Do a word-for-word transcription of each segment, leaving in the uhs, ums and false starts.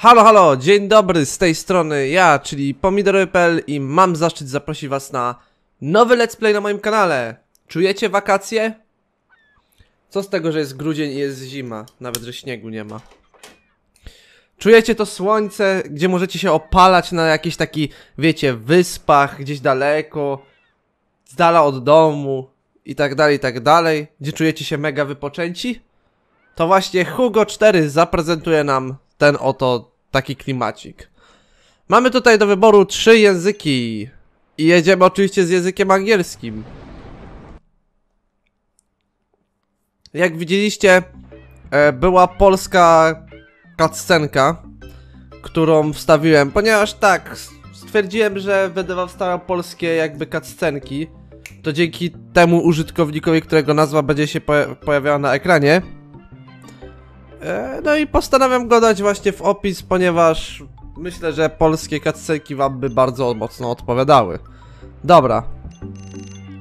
Halo, halo, dzień dobry, z tej strony ja, czyli Pomidory.pl i mam zaszczyt zaprosić was na nowy let's play na moim kanale. Czujecie wakacje? Co z tego, że jest grudzień i jest zima, nawet że śniegu nie ma. Czujecie to słońce, gdzie możecie się opalać na jakichś takich, wiecie, wyspach, gdzieś daleko, z dala od domu i tak dalej, i tak dalej, gdzie czujecie się mega wypoczęci? To właśnie Hugo cztery zaprezentuje nam ten oto taki klimacik. Mamy tutaj do wyboru trzy języki i jedziemy oczywiście z językiem angielskim. Jak widzieliście, była polska cutscenka, którą wstawiłem, ponieważ tak, stwierdziłem, że będę wam wstawiał polskie jakby cutscenki. To dzięki temu użytkownikowi, którego nazwa będzie się pojawiała na ekranie. No i postanawiam go dać właśnie w opis, ponieważ myślę, że polskie cutscenki wam by bardzo mocno odpowiadały. Dobra.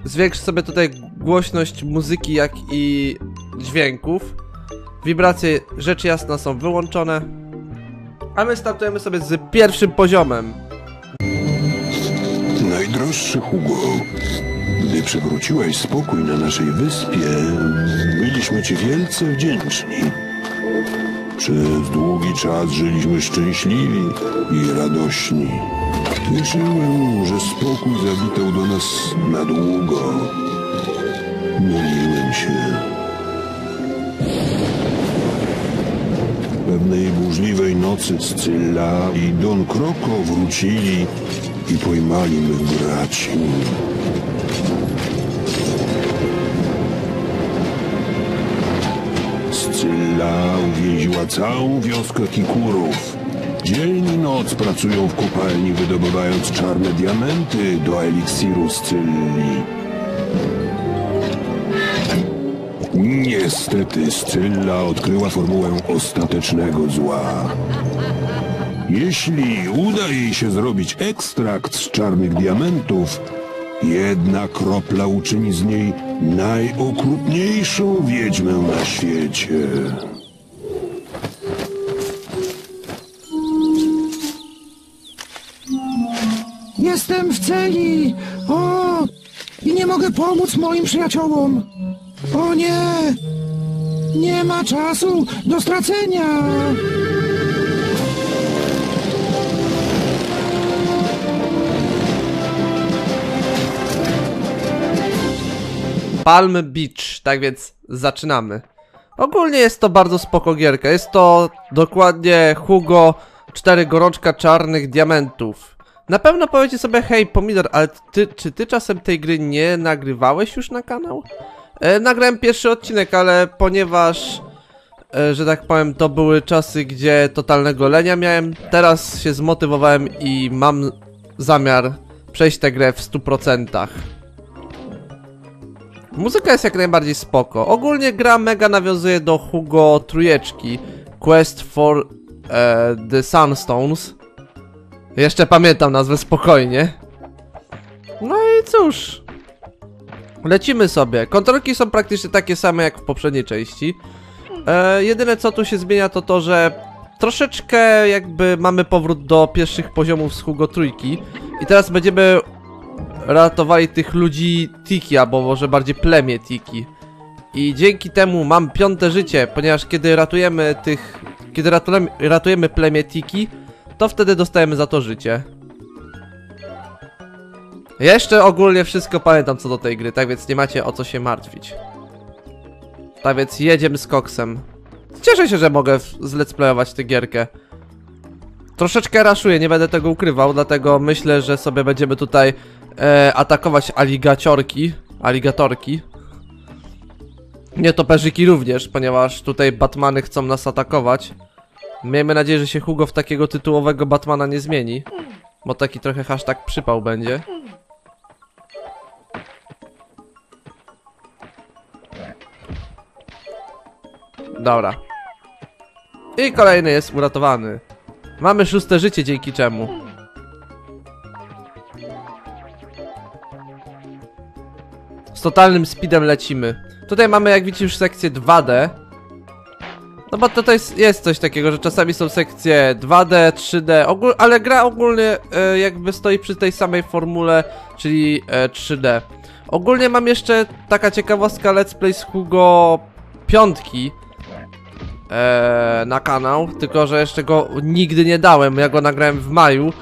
Zwiększ sobie tutaj głośność muzyki, jak i dźwięków. Wibracje rzecz jasna są wyłączone. A my startujemy sobie z pierwszym poziomem. Najdroższy Hugo, gdy przywróciłaś spokój na naszej wyspie, byliśmy ci wielce wdzięczni. Przez długi czas żyliśmy szczęśliwi i radośni. Wierzyłem, że spokój zawitał do nas na długo. Myliłem się. Pewnej burzliwej nocy Scylla i Don Kroko wrócili i pojmali mych braci. Scylla uwięziła całą wioskę Kikurów. Dzień i noc pracują w kopalni, wydobywając czarne diamenty do eliksiru Scylli. Niestety Scylla odkryła formułę ostatecznego zła. Jeśli uda jej się zrobić ekstrakt z czarnych diamentów, jedna kropla uczyni z niej najokrutniejszą wiedźmę na świecie. Jestem w celi! O! I nie mogę pomóc moim przyjaciołom! O nie! Nie ma czasu do stracenia! Palm Beach, tak więc zaczynamy. Ogólnie jest to bardzo spoko gierka. Jest to dokładnie Hugo cztery Gorączka Czarnych Diamentów. Na pewno powiecie sobie, hej Pomidor, ale ty, czy ty czasem tej gry nie nagrywałeś już na kanał? E, nagrałem pierwszy odcinek, ale ponieważ, e, że tak powiem, to były czasy, gdzie totalnego lenia miałem. Teraz się zmotywowałem i mam zamiar przejść tę grę w stu procentach. Muzyka jest jak najbardziej spoko. Ogólnie gra mega nawiązuje do Hugo Trójeczki, Quest for e, the Sunstones. Jeszcze pamiętam nazwę spokojnie. No i cóż, lecimy sobie. Kontrolki są praktycznie takie same jak w poprzedniej części. e, Jedyne co tu się zmienia to to, że troszeczkę jakby mamy powrót do pierwszych poziomów z Hugo Trójki. I teraz będziemy ratowali tych ludzi Tiki, albo może bardziej plemię Tiki. I dzięki temu mam piąte życie, ponieważ kiedy ratujemy tych... Kiedy ratujemy, ratujemy plemię Tiki, to wtedy dostajemy za to życie. Jeszcze ogólnie wszystko pamiętam co do tej gry, tak więc nie macie o co się martwić. Tak więc jedziemy z koksem. Cieszę się, że mogę zlet'splayować tę gierkę. Troszeczkę raszuję, nie będę tego ukrywał, dlatego myślę, że sobie będziemy tutaj e, atakować aligaciorki, aligatorki. Nietoperzyki również, ponieważ tutaj Batmany chcą nas atakować. Miejmy nadzieję, że się Hugo w takiego tytułowego Batmana nie zmieni, bo taki trochę hashtag przypał będzie. Dobra. I kolejny jest uratowany. Mamy szóste życie, dzięki czemu. Z totalnym speedem lecimy. Tutaj mamy, jak widzicie, już sekcję dwa D. No bo to, to jest, jest coś takiego, że czasami są sekcje dwa D, trzy D, ogól, ale gra ogólnie e, jakby stoi przy tej samej formule, czyli e, trzy D. Ogólnie mam jeszcze taka ciekawostka Let's Play z Hugo piątki e, na kanał, tylko że jeszcze go nigdy nie dałem, ja go nagrałem w maju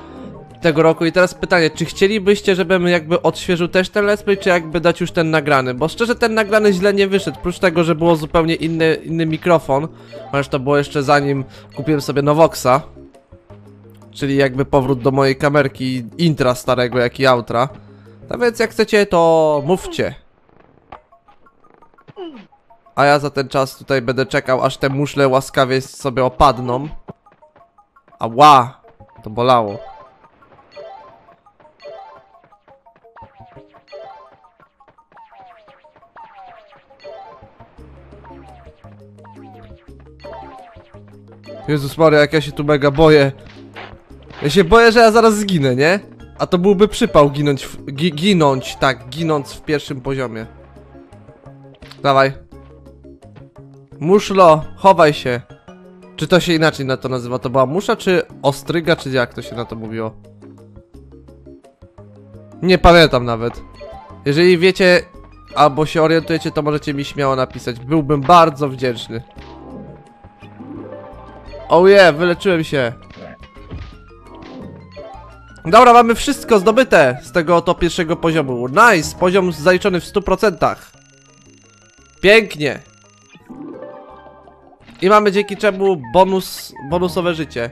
tego roku i teraz pytanie, czy chcielibyście, żebym jakby odświeżył też ten Let's Play, czy jakby dać już ten nagrany, bo szczerze ten nagrany źle nie wyszedł, prócz tego, że było zupełnie inny, inny mikrofon, chociaż to było jeszcze zanim kupiłem sobie Novoxa, czyli jakby powrót do mojej kamerki intra starego, jak i outra, no więc jak chcecie, to mówcie. A ja za ten czas tutaj będę czekał, aż te muszle łaskawie sobie opadną. Ała! To bolało. Jezus Maria, jak ja się tu mega boję. Ja się boję, że ja zaraz zginę, nie? A to byłby przypał ginąć, w, gi, ginąć, tak, ginąc w pierwszym poziomie. Dawaj. Muszlo, chowaj się. Czy to się inaczej na to nazywa? To była musza, czy ostryga, czy jak to się na to mówiło? Nie pamiętam nawet. Jeżeli wiecie, albo się orientujecie, to możecie mi śmiało napisać. Byłbym bardzo wdzięczny. Oh yeah, wyleczyłem się. Dobra, mamy wszystko zdobyte z tego oto pierwszego poziomu. Nice, poziom zaliczony w stu procentach. Pięknie. I mamy dzięki czemu bonus, bonusowe życie.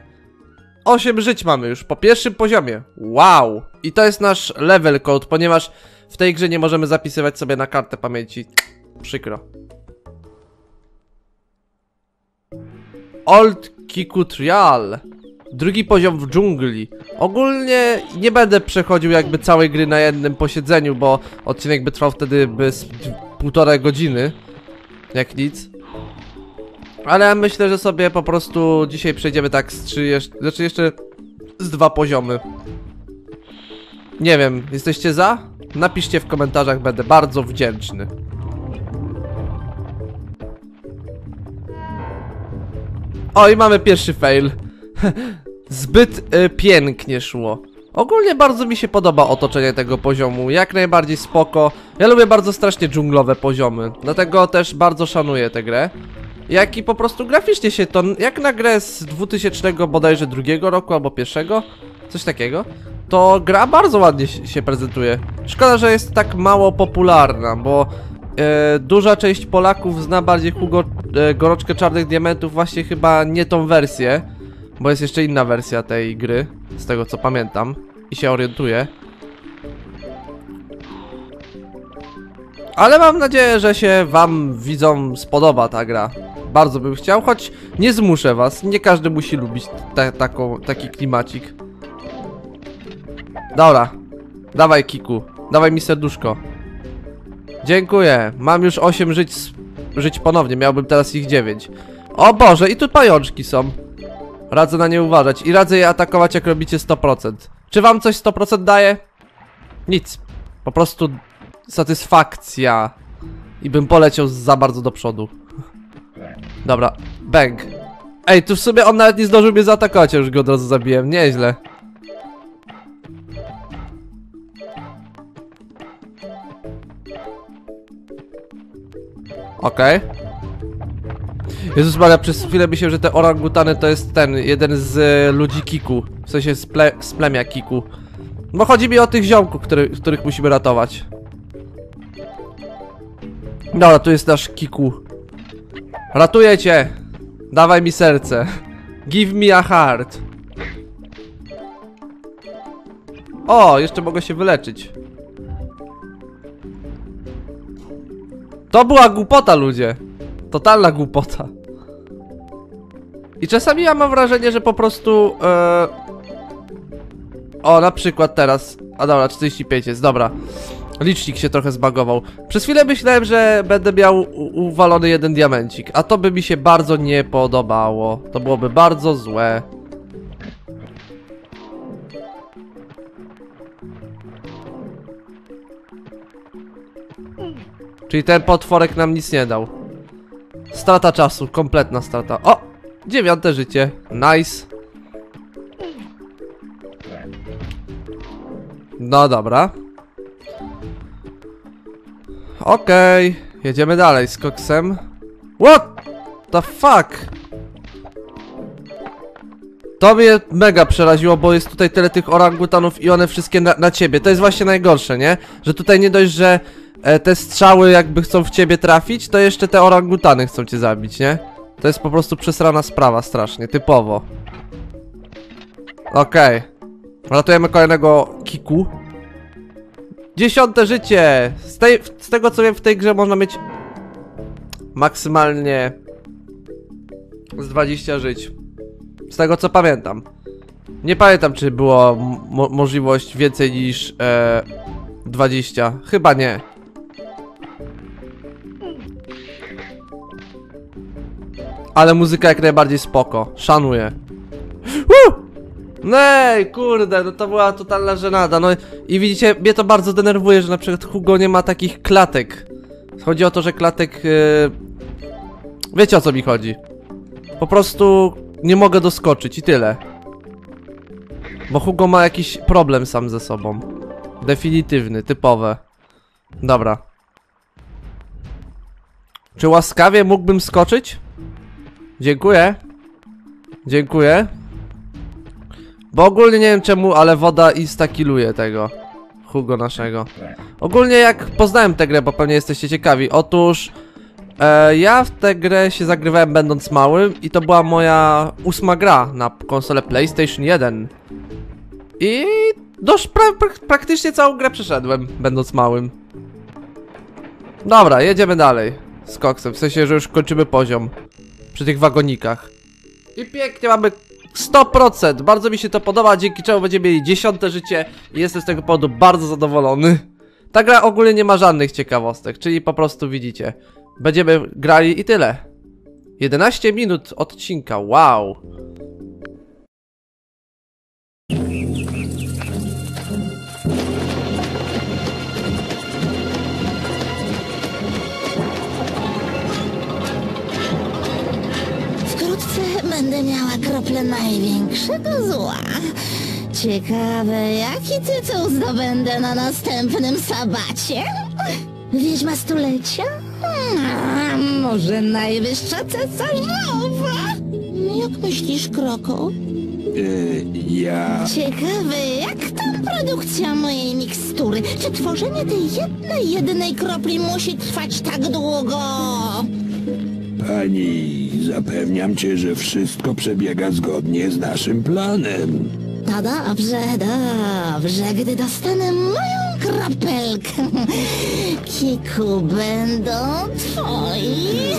osiem żyć mamy już po pierwszym poziomie. Wow. I to jest nasz level code, ponieważ w tej grze nie możemy zapisywać sobie na kartę pamięci. Przykro. Old Kiku Trial. Drugi poziom w dżungli. Ogólnie nie będę przechodził jakby całej gry na jednym posiedzeniu, bo odcinek by trwał wtedy bez półtorej godziny, jak nic. Ale myślę, że sobie po prostu dzisiaj przejdziemy tak z trzy, znaczy jeszcze z dwa poziomy. Nie wiem, jesteście za? Napiszcie w komentarzach, będę bardzo wdzięczny. O, i mamy pierwszy fail. Zbyt y, pięknie szło. Ogólnie bardzo mi się podoba otoczenie tego poziomu, jak najbardziej spoko. Ja lubię bardzo strasznie dżunglowe poziomy, dlatego też bardzo szanuję tę grę. Jak i po prostu graficznie się to, jak na grę z dwutysięcznego bodajże drugiego roku albo pierwszego, coś takiego, to gra bardzo ładnie się prezentuje. Szkoda, że jest tak mało popularna, bo y, duża część Polaków zna bardziej Hugo y, Gorączkę Czarnych Diamentów, właśnie chyba nie tą wersję. Bo jest jeszcze inna wersja tej gry, z tego co pamiętam i się orientuję. Ale mam nadzieję, że się wam, widzom, spodoba ta gra. Bardzo bym chciał, choć nie zmuszę was, nie każdy musi lubić te, taką, taki klimacik. Dobra, dawaj Kiku, dawaj mi serduszko. Dziękuję, mam już osiem żyć, żyć ponownie, miałbym teraz ich dziewięć. O Boże, i tu pajączki są. Radzę na nie uważać i radzę je atakować, jak robicie sto procent. Czy wam coś sto procent daje? Nic. Po prostu satysfakcja. I bym poleciał za bardzo do przodu. Dobra, bang. Ej, tu w sumie on nawet nie zdążył mnie zaatakować, ja już go od razu zabiłem, nieźle. Okej. Okay. Jezus Maria, przez chwilę myślałem, że te orangutany to jest ten, jeden z y, ludzi Kiku. W sensie z, ple, z plemia Kiku. Bo chodzi mi o tych ziomków, który, których musimy ratować. Dobra, tu jest nasz Kiku. Ratuję cię! Dawaj mi serce. Give me a heart. O, jeszcze mogę się wyleczyć. To była głupota, ludzie. Totalna głupota. I czasami ja mam wrażenie, że po prostu yy... o, na przykład teraz. A dobra, czterdzieści pięć jest, dobra. Licznik się trochę zbagował. Przez chwilę myślałem, że będę miał uwalony jeden diamencik. A to by mi się bardzo nie podobało. To byłoby bardzo złe. Czyli ten potworek nam nic nie dał. Strata czasu, kompletna strata. O! Dziewiąte życie. Nice. No dobra. Okej. Okay. Jedziemy dalej z koksem. What the fuck? To mnie mega przeraziło, bo jest tutaj tyle tych orangutanów i one wszystkie na, na ciebie. To jest właśnie najgorsze, nie? Że tutaj nie dość, że e, te strzały jakby chcą w ciebie trafić, to jeszcze te orangutany chcą cię zabić, nie? To jest po prostu przesrana sprawa strasznie, typowo. Okej. Okay. Ratujemy kolejnego kiku. Dziesiąte życie! Z, tej, z tego co wiem, w tej grze można mieć maksymalnie z dwadzieścia żyć. Z tego co pamiętam. Nie pamiętam, czy była mo możliwość więcej niż e, dwadzieścia. Chyba nie. Ale muzyka jak najbardziej spoko. Szanuję. Woo! Nej, kurde, no to była totalna żenada. No i widzicie, mnie to bardzo denerwuje, że na przykład Hugo nie ma takich klatek. Chodzi o to, że klatek... Yy... Wiecie, o co mi chodzi. Po prostu nie mogę doskoczyć i tyle. Bo Hugo ma jakiś problem sam ze sobą. Definitywny, typowe. Dobra. Czy łaskawie mógłbym skoczyć? Dziękuję. Dziękuję. Bo ogólnie nie wiem czemu, ale woda insta killuje tego Hugo naszego. Ogólnie jak poznałem tę grę, bo pewnie jesteście ciekawi. Otóż e, ja w tę grę się zagrywałem będąc małym i to była moja ósma gra na konsolę PlayStation jeden. I dość pra praktycznie całą grę przeszedłem będąc małym. Dobra, jedziemy dalej z koksem, w sensie, że już kończymy poziom przy tych wagonikach. I pięknie mamy... sto procent! Bardzo mi się to podoba, dzięki czemu będziemy mieli dziesiąte życie i jestem z tego powodu bardzo zadowolony. Ta gra ogólnie nie ma żadnych ciekawostek, czyli po prostu widzicie. Będziemy grali i tyle. jedenaście minut odcinka, wow! Będę miała krople największego zła. Ciekawe, jaki tytuł zdobędę na następnym sabacie? Wiedźma stulecia? A, może najwyższa cesarzowa? Jak myślisz, Kroko? Yy, ja... Ciekawe, jak tam produkcja mojej mikstury? Czy tworzenie tej jednej, jedynej kropli musi trwać tak długo? Pani, zapewniam cię, że wszystko przebiega zgodnie z naszym planem. No dobrze, dobrze, gdy dostanę moją kropelkę, Kiku będą twoi.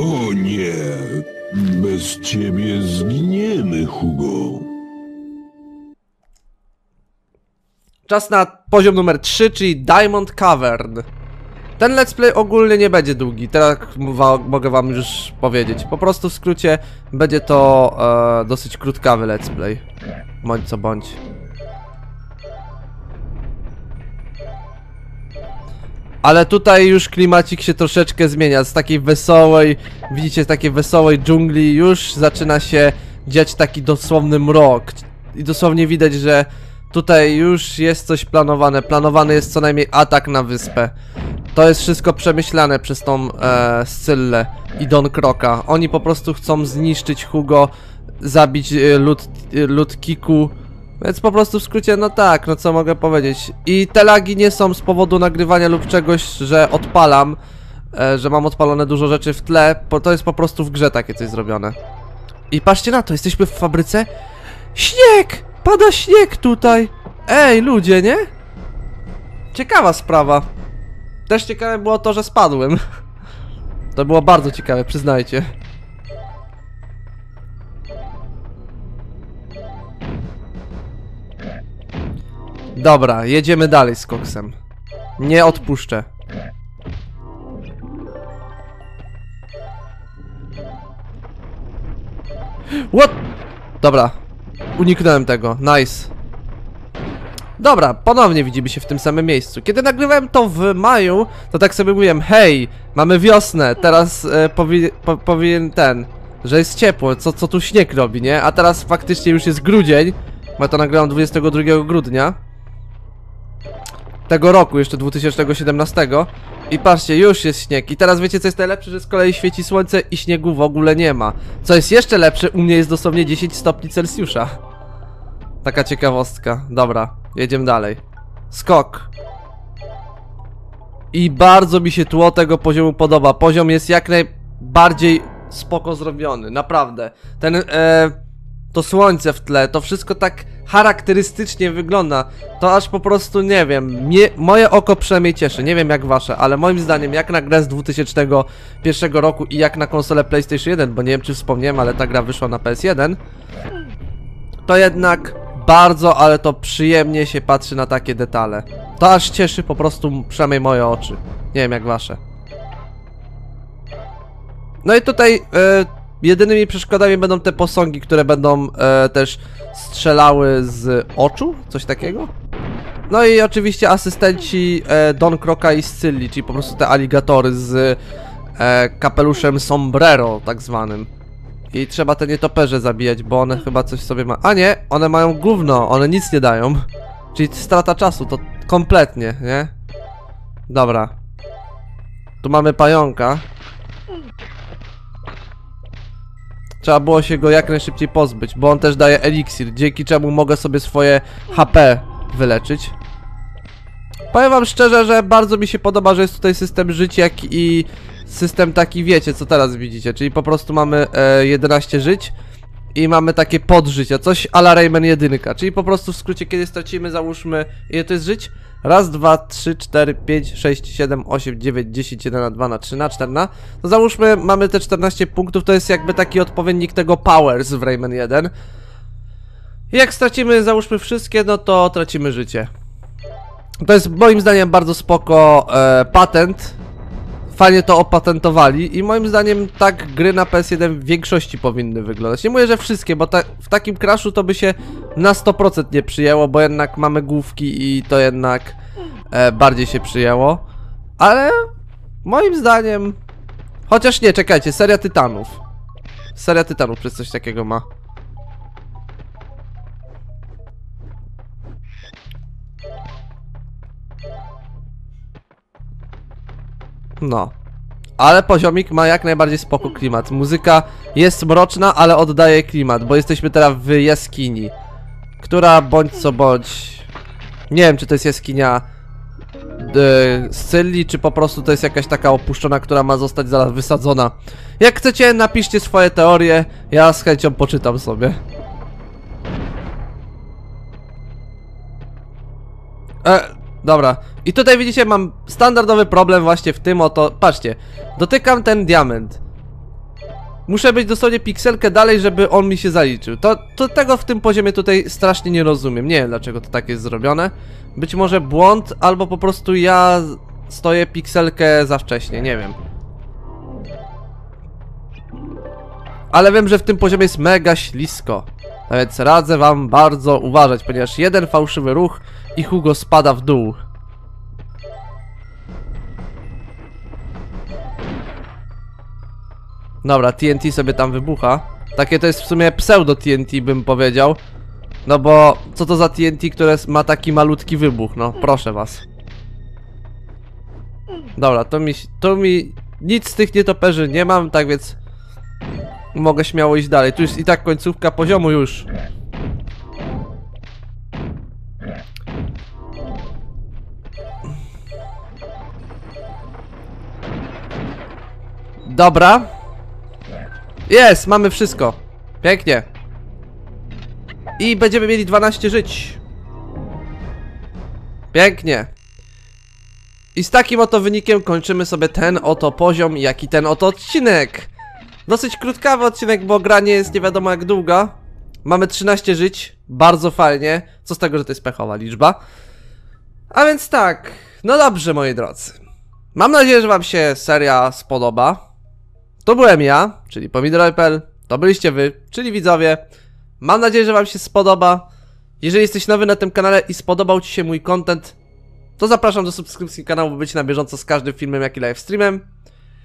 O nie, bez ciebie zginiemy, Hugo. Czas na poziom numer trzy, czyli Diamond Cavern. Ten let's play ogólnie nie będzie długi, teraz mogę wam już powiedzieć. Po prostu w skrócie będzie to e, dosyć krótkawy let's play. Bądź co bądź. Ale tutaj już klimacik się troszeczkę zmienia. Z takiej wesołej, widzicie, takiej wesołej dżungli już zaczyna się dziać taki dosłowny mrok. I dosłownie widać, że... Tutaj już jest coś planowane, planowany jest co najmniej atak na wyspę. To jest wszystko przemyślane przez tą e, Scyllę i Don Kroka. Oni po prostu chcą zniszczyć Hugo, zabić e, lud, e, lud Kiku. Więc po prostu w skrócie, no tak, no co mogę powiedzieć. I te lagi nie są z powodu nagrywania lub czegoś, że odpalam, e, że mam odpalone dużo rzeczy w tle. Bo to jest po prostu w grze takie coś zrobione. I patrzcie na to, jesteśmy w fabryce. Śnieg! Pada śnieg tutaj! Ej, ludzie, nie? Ciekawa sprawa. Też ciekawe było to, że spadłem. To było bardzo ciekawe, przyznajcie. Dobra, jedziemy dalej z koksem. Nie odpuszczę. What? Dobra. Uniknąłem tego, nice. Dobra, ponownie widzimy się w tym samym miejscu. Kiedy nagrywałem to w maju, to tak sobie mówiłem, hej, mamy wiosnę, teraz e, powi po powinien ten, że jest ciepło, co, co tu śnieg robi, nie? A teraz faktycznie już jest grudzień, bo to nagrałem dwudziestego drugiego grudnia tego roku, jeszcze dwa tysiące siedemnastego. I patrzcie, już jest śnieg. I teraz wiecie co jest najlepsze, że z kolei świeci słońce i śniegu w ogóle nie ma. Co jest jeszcze lepsze, u mnie jest dosłownie dziesięć stopni Celsjusza. Taka ciekawostka. Dobra, jedziemy dalej. Skok. I bardzo mi się tło tego poziomu podoba. Poziom jest jak najbardziej spoko zrobiony, naprawdę. Ten, e, to słońce w tle, to wszystko tak charakterystycznie wygląda. To aż po prostu, nie wiem, mnie, moje oko przynajmniej cieszy, nie wiem jak wasze, ale moim zdaniem jak na grę z dwa tysiące pierwszego roku i jak na konsolę PlayStation jeden, bo nie wiem czy wspomniałem, ale ta gra wyszła na P S jeden, to jednak bardzo, ale to przyjemnie się patrzy na takie detale. To aż cieszy po prostu przynajmniej moje oczy, nie wiem jak wasze. No i tutaj yy, jedynymi przeszkodami będą te posągi, które będą e, też strzelały z oczu, coś takiego. No i oczywiście asystenci e, Don Kroka i Scylli, czyli po prostu te aligatory z e, kapeluszem sombrero tak zwanym. I trzeba te nietoperze zabijać, bo one chyba coś sobie ma... A nie, one mają gówno, one nic nie dają. Czyli strata czasu, to kompletnie, nie? Dobra. Tu mamy pająka. Trzeba było się go jak najszybciej pozbyć, bo on też daje eliksir, dzięki czemu mogę sobie swoje H P wyleczyć. Powiem wam szczerze, że bardzo mi się podoba, że jest tutaj system życiak i system taki, wiecie, co teraz widzicie, czyli po prostu mamy e, jedenaście żyć i mamy takie podżycia, coś a la Rayman jeden, czyli po prostu w skrócie, kiedy stracimy, załóżmy, ile to jest żyć? Raz, dwa, trzy, cztery, pięć, sześć, siedem, osiem, dziewięć, dziesięć, jeden, dwa, na trzy, na cztery, na... No załóżmy, mamy te czternaście punktów, to jest jakby taki odpowiednik tego Powers w Rayman jeden. I jak stracimy, załóżmy wszystkie, no to tracimy życie. To jest moim zdaniem bardzo spoko e, patent. Fajnie to opatentowali i moim zdaniem tak gry na P S jeden w większości powinny wyglądać. Nie mówię, że wszystkie, bo ta, w takim crashu to by się na sto procent nie przyjęło, bo jednak mamy główki i to jednak e, bardziej się przyjęło. Ale moim zdaniem... Chociaż nie, czekajcie, seria Tytanów. Seria Tytanów przez coś takiego ma. No, ale poziomik ma jak najbardziej spoko klimat. Muzyka jest mroczna, ale oddaje klimat, bo jesteśmy teraz w jaskini, która bądź co bądź... Nie wiem, czy to jest jaskinia yy, Scylli, czy po prostu to jest jakaś taka opuszczona, która ma zostać zaraz wysadzona. Jak chcecie, napiszcie swoje teorie, ja z chęcią poczytam sobie. E... Dobra, i tutaj widzicie, mam standardowy problem właśnie w tym oto, patrzcie, dotykam ten diament. Muszę być dosłownie pikselkę dalej, żeby on mi się zaliczył. To, to tego w tym poziomie tutaj strasznie nie rozumiem, nie wiem dlaczego to tak jest zrobione. Być może błąd, albo po prostu ja stoję pikselkę za wcześnie, nie wiem. Ale wiem, że w tym poziomie jest mega ślisko. A więc radzę wam bardzo uważać, ponieważ jeden fałszywy ruch i Hugo spada w dół. Dobra, T N T sobie tam wybucha. Takie to jest w sumie pseudo T N T, bym powiedział. No bo co to za T N T, które ma taki malutki wybuch, no proszę was. Dobra, to mi, to mi nic z tych nietoperzy nie mam, tak więc mogę śmiało iść dalej. Tu jest i tak końcówka poziomu już. Dobra. Jest, mamy wszystko. Pięknie. I będziemy mieli dwanaście żyć. Pięknie. I z takim oto wynikiem kończymy sobie ten oto poziom, jak i ten oto odcinek. Dosyć krótkawy odcinek, bo gra nie jest nie wiadomo jak długa. Mamy trzynaście żyć, bardzo fajnie. Co z tego, że to jest pechowa liczba. A więc tak, no dobrze moi drodzy. Mam nadzieję, że wam się seria spodoba. To byłem ja, czyli Pomidorowy P L. To byliście wy, czyli widzowie. Mam nadzieję, że wam się spodoba. Jeżeli jesteś nowy na tym kanale i spodobał Ci się mój content, to zapraszam do subskrypcji kanału, by być na bieżąco z każdym filmem, jak i live streamem.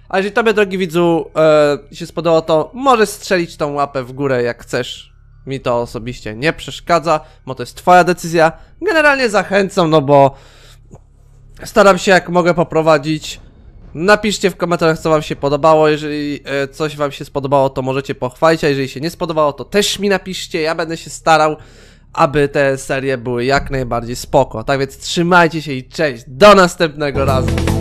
A jeżeli Tobie, drogi widzu, e, się spodobało, to możesz strzelić tą łapę w górę, jak chcesz. Mi to osobiście nie przeszkadza, bo to jest Twoja decyzja. Generalnie zachęcam, no bo staram się jak mogę poprowadzić. Napiszcie w komentarzach, co Wam się podobało. Jeżeli e, coś Wam się spodobało, to możecie pochwalić, a jeżeli się nie spodobało, to też mi napiszcie. Ja będę się starał, aby te serie były jak najbardziej spoko. Tak więc trzymajcie się i cześć, do następnego razu.